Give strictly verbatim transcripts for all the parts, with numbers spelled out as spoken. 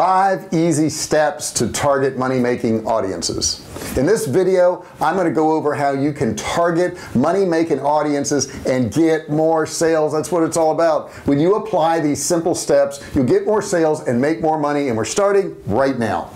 Five easy steps to target money-making audiences. In this video, I'm going to go over how you can target money-making audiences and get more sales. That's what it's all about. When you apply these simple steps, you'll get more sales and make more money, and we're starting right now.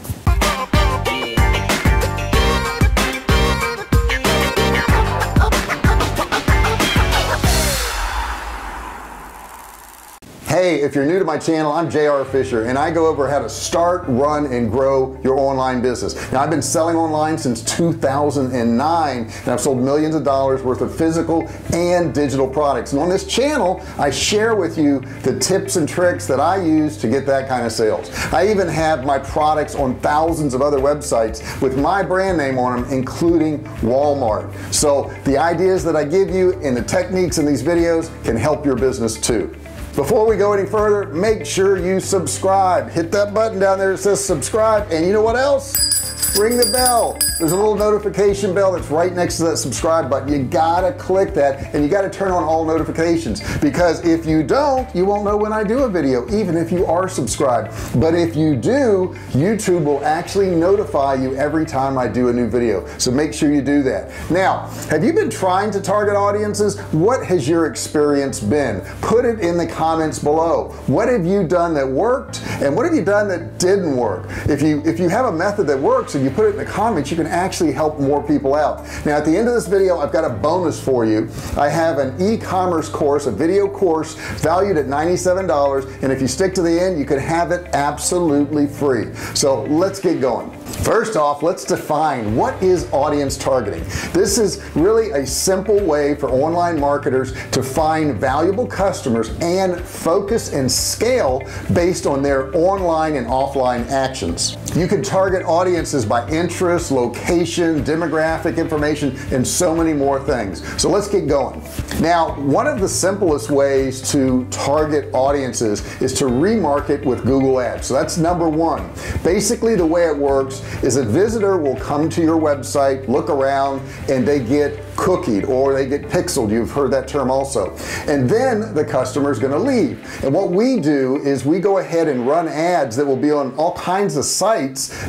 Hey, if you're new to my channel, I'm J R Fisher, and I go over how to start, run, and grow your online business. Now, I've been selling online since two thousand nine, and I've sold millions of dollars worth of physical and digital products. And on this channel, I share with you the tips and tricks that I use to get that kind of sales. I even have my products on thousands of other websites with my brand name on them, including Walmart. So the ideas that I give you and the techniques in these videos can help your business too. Before we go any further, make sure you subscribe. Hit that button down there that says subscribe, and you know what else? Ring the bell. There's a little notification bell that's right next to that subscribe button. You gotta click that, and you gotta turn on all notifications, because if you don't, you won't know when I do a video, even if you are subscribed. But if you do, YouTube will actually notify you every time I do a new video, so make sure you do that. Now, have you been trying to target audiences? What has your experience been? Put it in the comments comments below. What have you done that worked, and what have you done that didn't work? If you if you have a method that works and you put it in the comments, you can actually help more people out. Now, at the end of this video, I've got a bonus for you. I have an e-commerce course, a video course valued at ninety-seven dollars, and if you stick to the end, you can have it absolutely free. So let's get going. First off, let's define what is audience targeting. This is really a simple way for online marketers to find valuable customers and focus and scale based on their online and offline actions. You can target audiences by interest, location, demographic information, and so many more things. So let's get going. Now, one of the simplest ways to target audiences is to remarket with Google Ads. So that's number one. Basically, the way it works is a visitor will come to your website, look around, and they get cookied, or they get pixeled. You've heard that term also. And then the customer is going to leave. And what we do is we go ahead and run ads that will be on all kinds of sites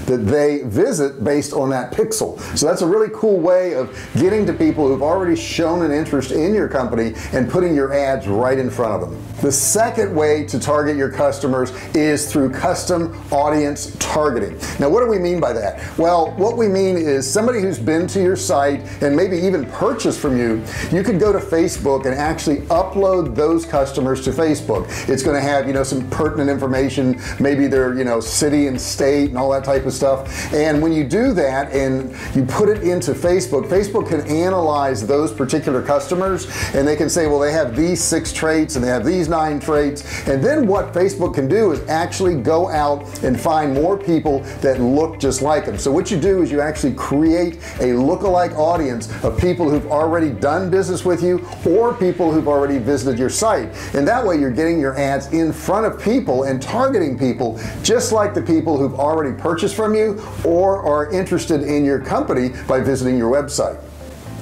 that they visit based on that pixel. So that's a really cool way of getting to people who've already shown an interest in your company and putting your ads right in front of them. The second way to target your customers is through custom audience targeting. Now, what do we mean by that? Well, what we mean is somebody who's been to your site and maybe even purchase from you, you could go to Facebook and actually upload those customers to Facebook. It's going to have, you know, some pertinent information, maybe their, you know, city and state and all that type of stuff. And when you do that and you put it into Facebook, Facebook can analyze those particular customers, and they can say, well, they have these six traits and they have these nine traits. And then what Facebook can do is actually go out and find more people that look just like them. So what you do is you actually create a lookalike audience of people People who've already done business with you, or people who've already visited your site. And that way you're getting your ads in front of people and targeting people just like the people who've already purchased from you or are interested in your company by visiting your website.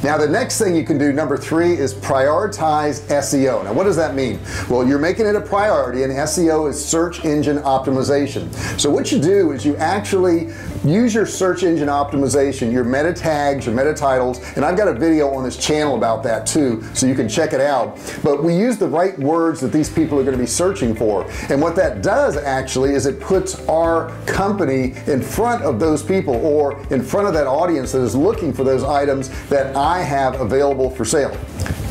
Now, the next thing you can do, number three, is prioritize S E O. Now, what does that mean? Well, you're making it a priority, and S E O is search engine optimization. So what you do is you actually use your search engine optimization, your meta tags, your meta titles, and I've got a video on this channel about that too, so you can check it out. But we use the right words that these people are going to be searching for, and what that does actually is it puts our company in front of those people, or in front of that audience that is looking for those items that I I have available for sale.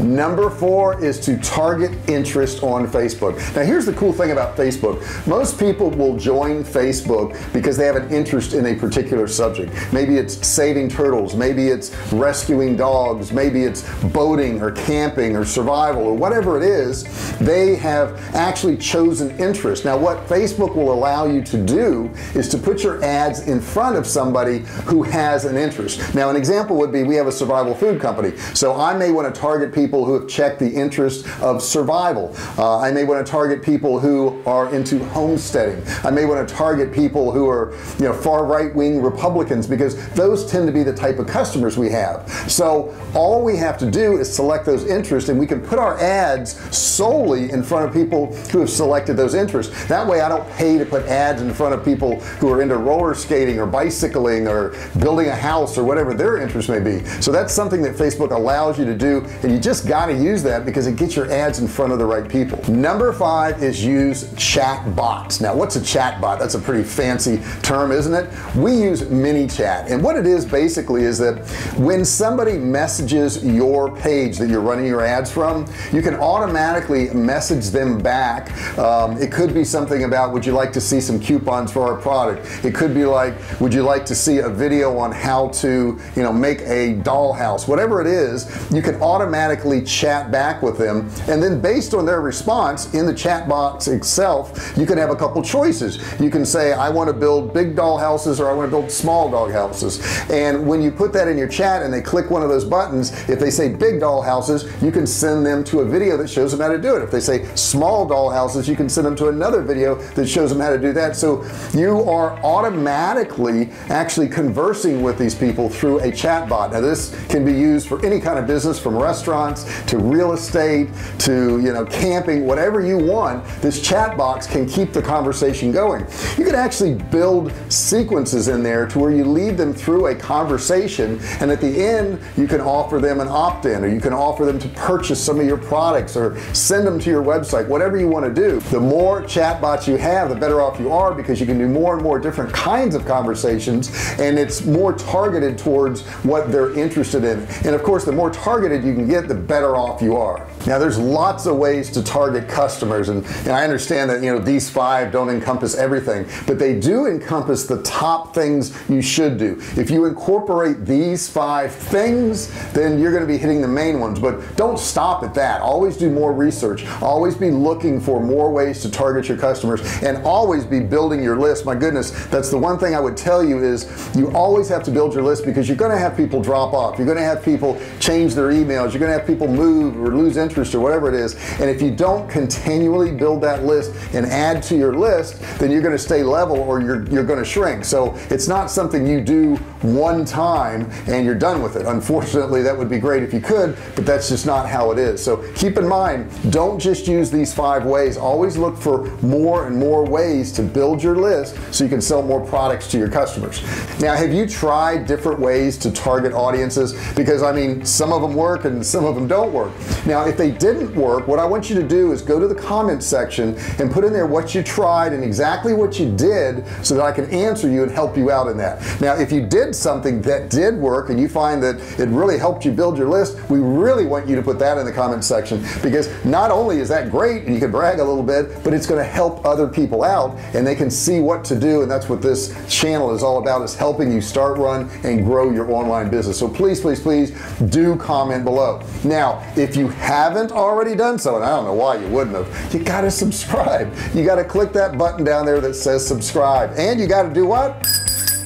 Number four is to target interest on Facebook. Now, here's the cool thing about Facebook. Most people will join Facebook because they have an interest in a particular subject. Maybe it's saving turtles, maybe it's rescuing dogs, maybe it's boating or camping or survival or whatever it is. They have actually chosen interest. Now, what Facebook will allow you to do is to put your ads in front of somebody who has an interest. Now, an example would be, we have a survival food company, so I may want to target people people who have checked the interest of survival. Uh, I may want to target people who are into homesteading. I may want to target people who are, you know, far right-wing Republicans, because those tend to be the type of customers we have. So all we have to do is select those interests, and we can put our ads solely in front of people who have selected those interests. That way I don't pay to put ads in front of people who are into roller skating or bicycling or building a house or whatever their interest may be. So that's something that Facebook allows you to do, and you just got to use that because it gets your ads in front of the right people. Number five is use chat bots. Now what's a chat bot? That's a pretty fancy term, isn't it? We use mini chat, and what it is basically is that when somebody messages your page that you're running your ads from, you can automatically message them back. Um, it could be something about, would you like to see some coupons for our product? It could be like, would you like to see a video on how to, you know, make a dollhouse? Whatever it is, you can automatically chat back with them, and then based on their response in the chat box itself, you can have a couple choices. You can say, I want to build big dollhouses, or I want to build small dollhouses. And when you put that in your chat and they click one of those buttons, if they say big dollhouses, you can send them to a video that shows them how to do it. If they say small dollhouses, you can send them to another video that shows them how to do that. So you are automatically actually conversing with these people through a chat bot. Now this can be used for any kind of business, from restaurants to real estate to, you know, camping, whatever you want. This chat box can keep the conversation going. You can actually build sequences in there to where you lead them through a conversation, and at the end you can offer them an opt-in, or you can offer them to purchase some of your products or send them to your website, whatever you want to do. The more chat bots you have, the better off you are, because you can do more and more different kinds of conversations, and it's more targeted towards what they're interested in. And of course, the more targeted you can get, the better off you are. Now there's lots of ways to target customers, and, and I understand that, you know, these five don't encompass everything, but they do encompass the top things you should do. If you incorporate these five things, then you're going to be hitting the main ones. But don't stop at that. Always do more research. Always be looking for more ways to target your customers, and always be building your list. My goodness, that's the one thing I would tell you, is you always have to build your list, because you're going to have people drop off, you're going to have people change their emails, you're going to have people move or lose interest or whatever it is. And if you don't continually build that list and add to your list, then you're going to stay level, or you're, you're going to shrink. So it's not something you do one time and you're done with it. Unfortunately, that would be great if you could, but that's just not how it is. So keep in mind, don't just use these five ways. Always look for more and more ways to build your list so you can sell more products to your customers. Now, have you tried different ways to target audiences? Because I mean, some of them work and some of them don't work. Now, if they didn't work, what I want you to do is go to the comment section and put in there what you tried and exactly what you did, so that I can answer you and help you out in that. Now, if you did something that did work and you find that it really helped you build your list, we really want you to put that in the comment section, because not only is that great and you can brag a little bit, but it's going to help other people out, and they can see what to do. And that's what this channel is all about, is helping you start, run, and grow your online business. So please, please, please do comment below. Now, if you haven't already done so, and I don't know why you wouldn't have, you got to subscribe. You got to click that button down there that says subscribe, and you got to do what?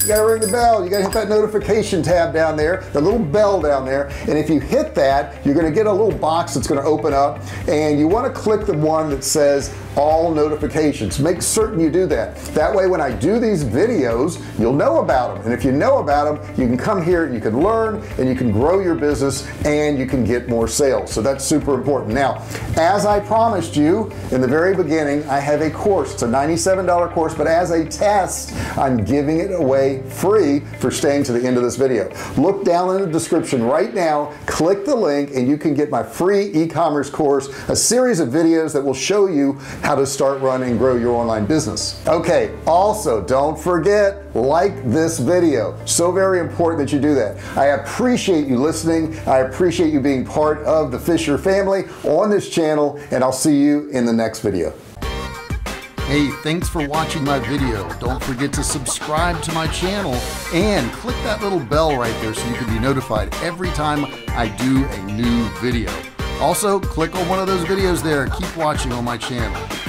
You gotta ring the bell. You gotta hit that notification tab down there, the little bell down there. And if you hit that, you're gonna get a little box that's gonna open up, and you want to click the one that says all notifications. Make certain you do that. That way when I do these videos, you'll know about them. And if you know about them, you can come here, you can learn, and you can grow your business, and you can get more sales. So that's super important. Now, as I promised you in the very beginning, I have a course. It's a ninety-seven dollar course, but as a test, I'm giving it away free for staying to the end of this video. Look down in the description right now, click the link, and you can get my free e-commerce course, a series of videos that will show you how to start, run, and grow your online business. Okay, also don't forget, like this video. So very important that you do that. I appreciate you listening. I appreciate you being part of the Fisher family on this channel, and I'll see you in the next video. Hey, thanks for watching my video. Don't forget to subscribe to my channel and click that little bell right there so you can be notified every time I do a new video. Also, click on one of those videos there. Keep watching on my channel.